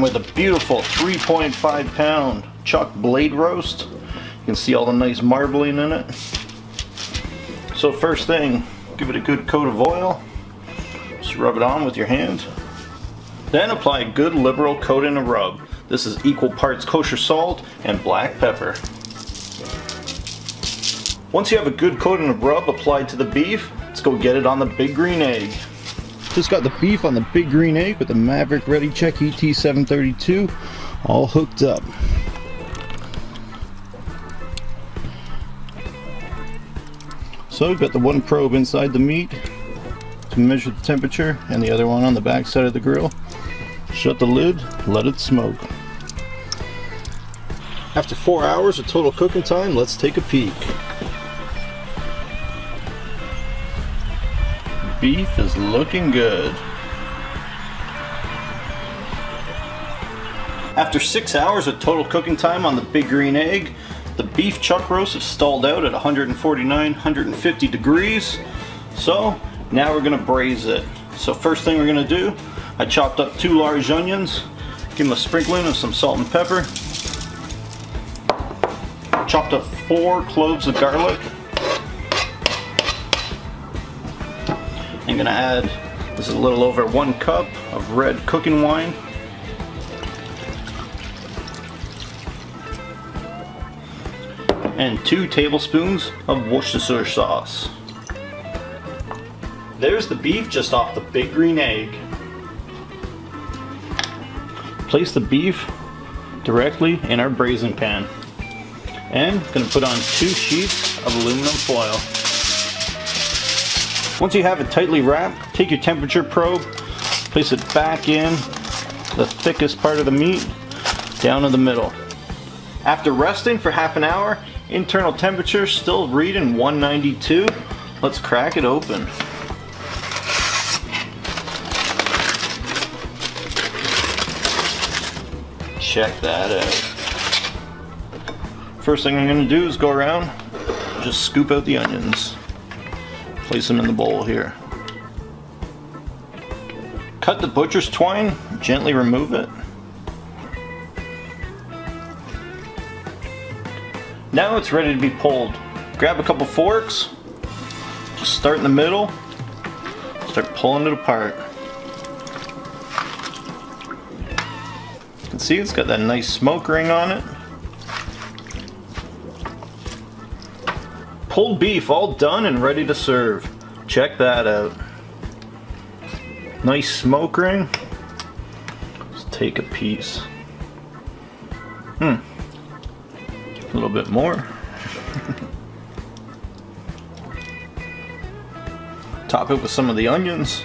with a beautiful 3.5 pound chuck blade roast. You can see all the nice marbling in it. So first thing, give it a good coat of oil. Just rub it on with your hand. Then apply a good liberal coating of rub. This is equal parts kosher salt and black pepper. Once you have a good coating of rub applied to the beef, let's go get it on the Big Green Egg. Just got the beef on the Big Green Egg with the Maverick ReadyCheck ET732 all hooked up. So we've got the one probe inside the meat to measure the temperature and the other one on the back side of the grill. Shut the lid, let it smoke. After 4 hours of total cooking time, let's take a peek. Beef is looking good. After 6 hours of total cooking time on the Big Green Egg, the beef chuck roast has stalled out at 149, 150 degrees. So now we're gonna braise it. So first thing we're gonna do, I chopped up 2 large onions, give them a sprinkling of some salt and pepper. Chopped up 4 cloves of garlic. I'm going to add, this is a little over 1 cup of red cooking wine. And 2 tablespoons of Worcestershire sauce. There's the beef just off the Big Green Egg. Place the beef directly in our braising pan. And I'm going to put on 2 sheets of aluminum foil. Once you have it tightly wrapped, take your temperature probe, place it back in the thickest part of the meat, down in the middle. After resting for half an hour, internal temperature still reading 192. Let's crack it open. Check that out. First thing I'm going to do is go around, just scoop out the onions. Place them in the bowl here. Cut the butcher's twine, gently remove it. Now it's ready to be pulled. Grab a couple forks, just start in the middle, start pulling it apart. You can see it's got that nice smoke ring on it. Pulled beef all done and ready to serve. Check that out. Nice smoke ring. Let's take a piece. A little bit more. Top it with some of the onions.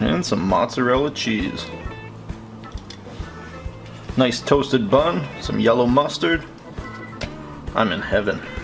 And some mozzarella cheese. Nice toasted bun, some yellow mustard. I'm in heaven.